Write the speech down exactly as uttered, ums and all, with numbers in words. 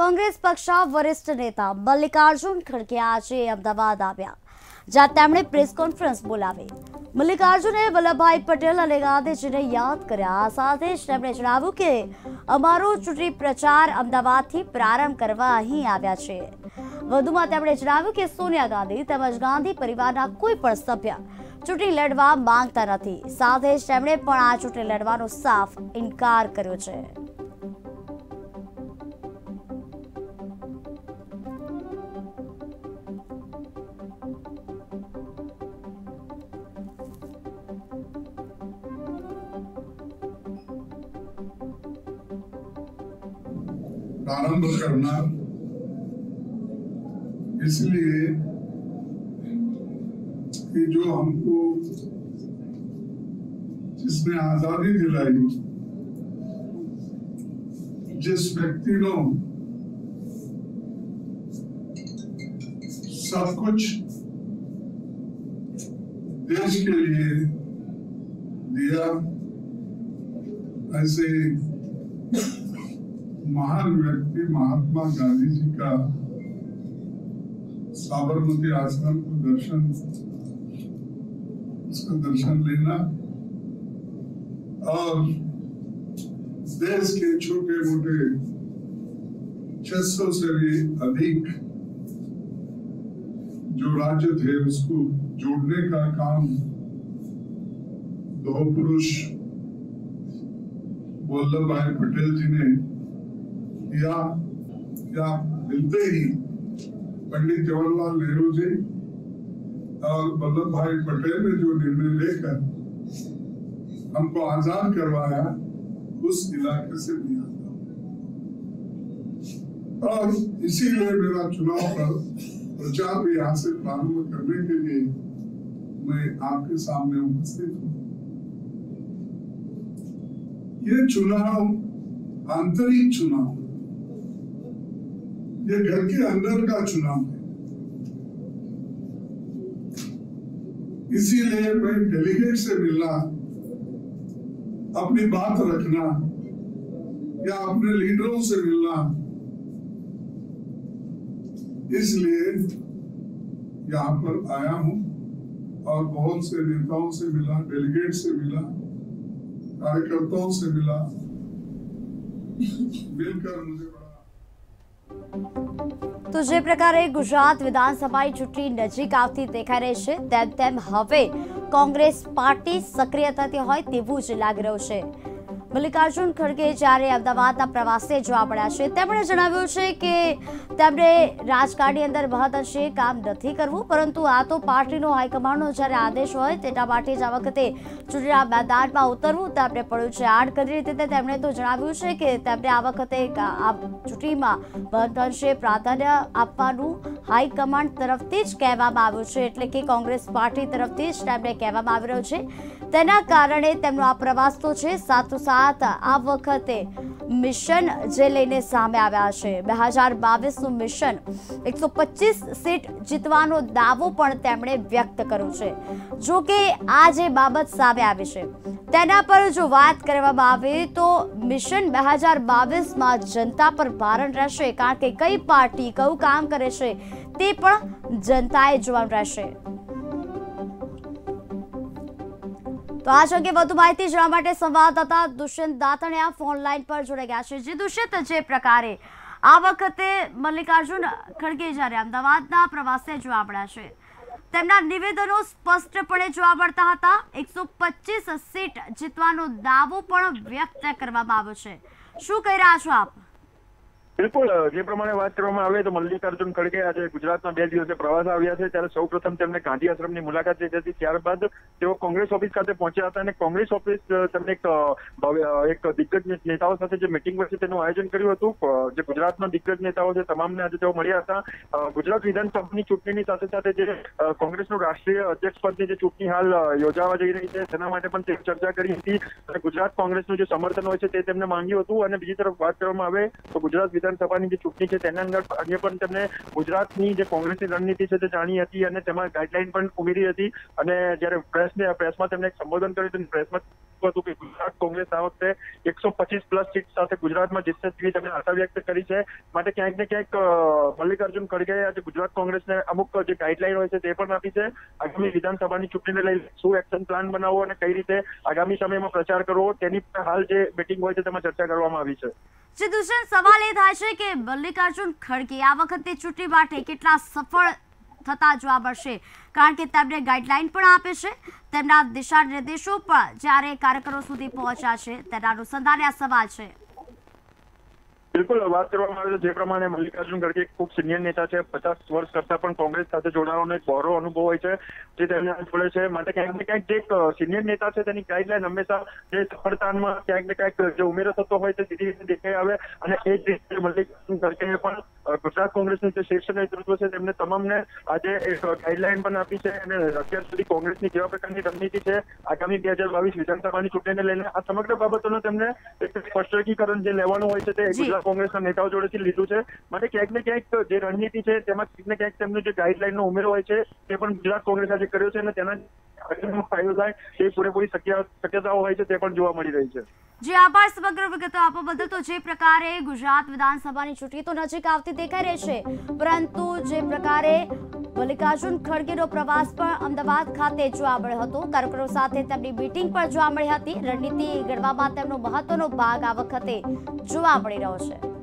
કોંગ્રેસ પક્ષના વરિષ્ઠ નેતા મલ્લિકાર્જુન ખડગે આજે અમદાવાદ આવ્યા, જ્યાં તેમણે પ્રેસ કોન્ફરન્સ બોલાવી। મલ્લિકાર્જુને વલ્લભ ભાઈ પટેલ અને ગાંધીજીને યાદ કર્યા, સાથે જ તેમણે જણાવ્યું કે અમારો ચૂંટણી પ્રચાર અમદાવાદથી પ્રારંભ કરવા અહીં આવ્યા છે। વધુમાં તેમણે જણાવ્યું કે સોનિયા ગાંધી તેમજ ગાંધી પરિવારના કોઈ પણ સભ્ય ચૂંટણી લડવા માંગતા નથી, સાથે જ તેમણે પણ આ ચૂંટણી લડવાનો સાફ ઇનકાર કર્યો છે। प्रारंभ करना, इसलिए कि जो हमको जिसने आजादी दिलाई, जिस व्यक्ति को सब कुछ देश के लिए दिया, ऐसे महान व्यक्ति महात्मा गांधी जी का साबरमती आश्रम को दर्शन उसका दर्शन लेना और देश के छोटे मोटे छह सौ से भी अधिक जो राज्य थे उसको जोड़ने का काम दो पुरुष वल्लभ भाई पटेल जी ने या, या मिलते ही पंडित जवाहरलाल नेहरू जी और वल्लभ भाई पटेल ने जो निर्णय लेकर हमको आजाद करवाया, उस इलाके से भी आता हूं और इसीलिए मेरा चुनाव पर प्रचार भी यहाँ से प्रारंभ करने के लिए मैं आपके सामने उपस्थित हूँ। ये चुनाव आंतरिक चुनाव, ये घर के अंदर का चुनाव है, इसीलिए मैं डेलीगेट से मिलना, अपनी बात रखना या अपने लीडरों से मिलना, इसलिए यहाँ पर आया हूँ और बहुत से नेताओं से मिला, डेलीगेट से मिला, कार्यकर्ताओं से मिला, मिलकर मुझे तो जे प्रकारे गुजरात विधानसभा चूंटणी नजीक आवती देखाई रही है, तेम तेम हवे कांग्रेस पार्टी सक्रिय थती होय तेवुं ज लागी रह्युं छे। मल्लिकार्जुन खड़गे ज्यारे अमदावाद प्रवासे जोवा पड्या छे, तेमणे जणाव्युं छे के तेमणे राजकारणी अंदर महदंशे काम नथी करवुं, परंतु आ तो पार्टीनो हाईकमांडनो ज्यारे आदेश होय तेना माटे ज आ वखते चूंटणीना मैदानमां उतरवुं तेमणे पड्युं छे। आडकतरी રીતે તેમણે તો જણાવ્યું છે કે તેમણે આ વખતે આ ચૂંટણીમાં મહદંશે પ્રાધાન્ય આપવાનું હાઈકમાન્ડ તરફથી જ કહેવામાં આવ્યું છે, એટલે કે કોંગ્રેસ પાર્ટી તરફથી જ તેમણે કહેવામાં આવી રહ્યું છે। તેના કારણે તેમનો આ પ્રવાસ તો છે, સાથોસાથ આ વખતે મિશન જે લઈને સામે આવ્યા છે, બે હજાર બાવીસ નું મિશન એકસો પચીસ સીટ જીતવાનો દાવો પણ તેમણે વ્યક્ત કર્યો છે। જો કે આ જે બાબત સામે આવી છે તેના પર જો વાત કરવામાં આવે તો મિશન બે હજાર બાવીસમાં જનતા પર ભારણ રહેશે, કારણ કે કઈ પાર્ટી કયું કામ કરે છે તે પણ જનતાએ જોવાનું રહેશે। तो आज अंगे वधु माहिती जणवा माटे संवाददाता दुष्यंत दातणिया फोन लाइन पर जोड़ाई गया है। जी दुष्यंत, जे प्रकारे आ वखते मल्लिकार्जुन खड़गे ज्यारे अमदावादना प्रवासे जोवा पड्या छे, तेमना निवेदनो स्पष्टपणे जोवा मळता हता, एक सौ पच्चीस सीट जीतवानो दावो पण व्यक्त करवामां आव्यो छे, शुं कही रह्या छो आप? बिल्कुल, जे प्रमाणे बात करवामां आवे तो मल्लिकार्जुन खड़गे आज गुजरात में बे दिवसीय प्रवास आव्या छे, त्यारे सौ प्रथम तेमणे गांधी आश्रम की मुलाकात ली हती, त्यारबाद तेओ कांग्रेस ऑफिस खाते पहोंच्या हता अने कांग्रेस ऑफिस तेमणे एक एक दिग्गज नेताओं साथे जे मीटिंग हती तेनुं आयोजन कर्युं हतुं। जे गुजरात में दिग्गज नेताओं छे तमामने आज तेओ मळ्या हता। गुजरात विधानसभानी चूंटणीनी साथे साथे जे कांग्रेसनुं राष्ट्रीय अध्यक्ष पदनी जे चूंटणी हाल योजावा जई रही छे तेना माटे पण तेमणे चर्चा करी हती अने गुजरात कांग्रेसनुं जे समर्थन होय छे ते तेमणे मांग्युं हतुं। अने बीजी तरफ बात करवामां आवे तो गुजरात विधानसभानी जे चूंटणी छे तेना अंदर अगे पण तेमणे गुजरातनी जे कांग्रेसनी रणनीति छे ते जाणी हती अने तेमां गाइडलाइन पण उमेरी हती अने ज्यारे प्रेसने प्रेसमां तेमणे एक संबोधन कर्युं, प्रेसमां હતું કે ગુજરાત કોંગ્રેસ આ વખતે એકસો પચીસ પ્લસ સીટ સાથે ગુજરાતમાં જીતશે તેવી તેમણે આશા વ્યક્ત કરી છે। માટે ક્યાંક ને ક્યાંક મલ્લિકાર્જુન ખડગે આજે ગુજરાત કોંગ્રેસને અમુક જે ગાઈડલાઈન હોય છે તે પણ આપી છે। આગામી વિધાનસભાની ચૂંટણીને લઈ શું એક્શન પ્લાન બનાવવો અને કઈ રીતે આગામી સમયમાં પ્રચાર કરવો તેની હાલ જે મીટિંગ હોય છે તેમાં ચર્ચા કરવામાં આવી છે। जी दूसरा सवाल ए थाय छे के मल्लिकार्जुन खड़गे आ वखते चूंटणी माटे केटला सफल थता जोवा मळशे, कारण के तेमणे गाइडलाइन पण आपे छे, तेमना दिशा निर्देशों पर ज्यारे कार्यकरो सुधी पहोंच्या छे तेना अनुसंधाने आ सवाल छे। बिल्कुल बात करवामां आवे तो जे प्रमाणे मल्लिकार्जुन खड़गे खूब सीनियर नेता है, पचास वर्ष करता पण कांग्रेस साथे जोड़ावानो एक गौरव अनुभव होय छे जे तेमने जोड़े छे। माटे क्यांक ने क्यांक जे सीनियर नेता है तेनी गाइडलाइन हमेशा जे सफलतामां क्यांक ने क्यांक जे उमेरो थतो होय ते सीधी रीते देखाई आवे अने ए ज रीते मल्लिकार्जुन खड़गे पण गुजरात कांग्रेसनुं जे शीर्ष नेतृत्व है तेमणे तमामने आजे एक गाइडलाइन पण आपी छे अने अत्यार सुधी कांग्रेसनी केवा प्रकारनी रणनीति छे आगामी बे हजार बावीस विधानसभानी चूंटणीने लईने आ समग्र बाबतोनो तेमणे एक स्पष्टीकरण जे लेवानुं होय छे ते गुजरात कांग्रेस ना नेताओं जोड़े लीधु है। माटे क्यांक ने क्यांक जे रणनीति है क्यांक ने क्यांक तेमनो जे गाइडलाइन नो उमेरो होय छे ते पण गुजरात कांग्रेस आज कर्यो छे अने तेना अगेन फायदो थाय ते पूरेपूरी शक्यताओ होय छे ते पण जोवा मळी रही छे। जी आभार समग्र विगतो आपवा बदल। तो जे प्रकारे गुजरात विधानसभानी चूंटणी तो नजीक आवती देखाई रही छे, परंतु जे प्रकारे मल्लिकार्जुन खड़गेनो प्रवास पर अमदावाद खाते जोवा मळ्यो हतो, कार्यकर्ताओ साथे तेमनी मीटिंग पर जोवा मळी हती, रणनीति घडवामां तेमनो महत्वनो भाग आ वखते जोवा मळी रह्यो छे।